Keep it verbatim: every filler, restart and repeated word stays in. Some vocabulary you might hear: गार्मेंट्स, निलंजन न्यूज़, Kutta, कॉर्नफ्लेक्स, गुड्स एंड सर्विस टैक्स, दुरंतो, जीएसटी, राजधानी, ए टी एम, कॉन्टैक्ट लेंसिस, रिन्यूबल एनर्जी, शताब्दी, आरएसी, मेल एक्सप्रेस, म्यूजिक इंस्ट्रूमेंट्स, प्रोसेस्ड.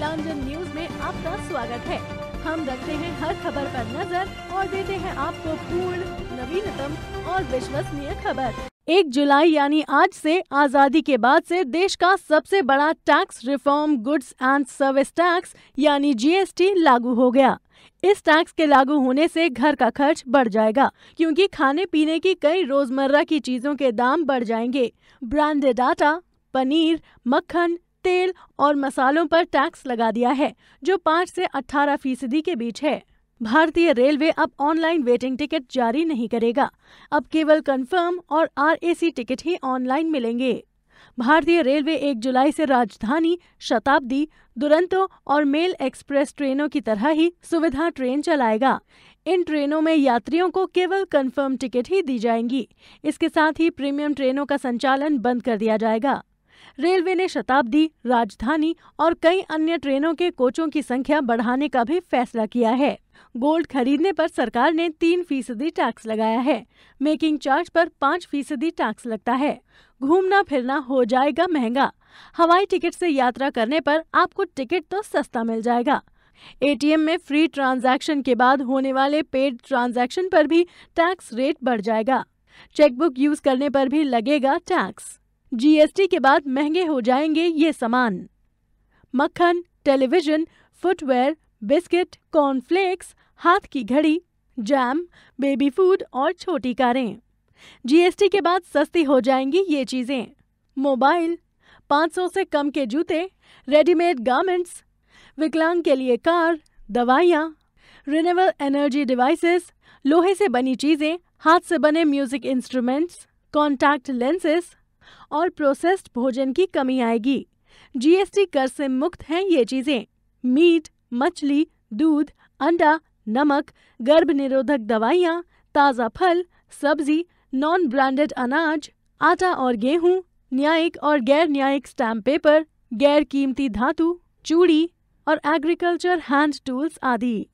निलंजन न्यूज़ में आपका स्वागत है। हम रखते हैं हर खबर पर नजर और देते हैं आपको पूर्ण, नवीनतम और विश्वसनीय खबर। एक जुलाई यानी आज से आज़ादी के बाद से देश का सबसे बड़ा tax reform गुड्स एंड सर्विस टैक्स यानी जी एस टी लागू हो गया। इस टैक्स के लागू होने से घर का खर्च बढ़ जाएगा क्योंकि खाने पीने की कई रोजमर्रा की चीजों के दाम बढ़ जाएंगे। ब्रांडेड आटा, पनीर, मक्खन, तेल और मसालों पर टैक्स लगा दिया है जो पाँच से अठारह फीसदी के बीच है। भारतीय रेलवे अब ऑनलाइन वेटिंग टिकट जारी नहीं करेगा, अब केवल कंफर्म और आर ए सी टिकट ही ऑनलाइन मिलेंगे। भारतीय रेलवे एक जुलाई से राजधानी, शताब्दी, दुरंतो और मेल एक्सप्रेस ट्रेनों की तरह ही सुविधा ट्रेन चलाएगा। इन ट्रेनों में यात्रियों को केवल कंफर्म टिकट ही दी जाएंगी। इसके साथ ही प्रीमियम ट्रेनों का संचालन बंद कर दिया जाएगा। रेलवे ने शताब्दी, राजधानी और कई अन्य ट्रेनों के कोचों की संख्या बढ़ाने का भी फैसला किया है। गोल्ड खरीदने पर सरकार ने तीन फीसदी टैक्स लगाया है। मेकिंग चार्ज पर पाँच फीसदी टैक्स लगता है। घूमना फिरना हो जाएगा महंगा। हवाई टिकट से यात्रा करने पर आपको टिकट तो सस्ता मिल जाएगा। ए टी एम में फ्री ट्रांजैक्शन के बाद होने वाले पेड ट्रांजैक्शन पर भी टैक्स रेट बढ़ जाएगा। चेकबुक यूज करने पर भी लगेगा टैक्स। जी एस टी के बाद महंगे हो जाएंगे ये सामान। मक्खन, टेलीविजन, फुटवेयर, बिस्किट, कॉर्नफ्लेक्स, हाथ की घड़ी, जैम, बेबी फूड और छोटी कारें। जी एस टी के बाद सस्ती हो जाएंगी ये चीज़ें। मोबाइल, पाँच सौ से कम के जूते, रेडीमेड गार्मेंट्स, विकलांग के लिए कार, दवाइयाँ, रिन्यूबल एनर्जी डिवाइसेस, लोहे से बनी चीज़ें, हाथ से बने म्यूजिक इंस्ट्रूमेंट्स, कॉन्टैक्ट लेंसिस और प्रोसेस्ड भोजन की कमी आएगी। जी एस टी कर से मुक्त हैं ये चीज़ें। मीट, मछली, दूध, अंडा, नमक, गर्भ निरोधक दवाइयाँ, ताज़ा फल, सब्जी, नॉन ब्रांडेड अनाज, आटा और गेहूँ, न्यायिक और गैर न्यायिक स्टैम्प पेपर, गैर कीमती धातु, चूड़ी और एग्रीकल्चर हैंड टूल्स आदि।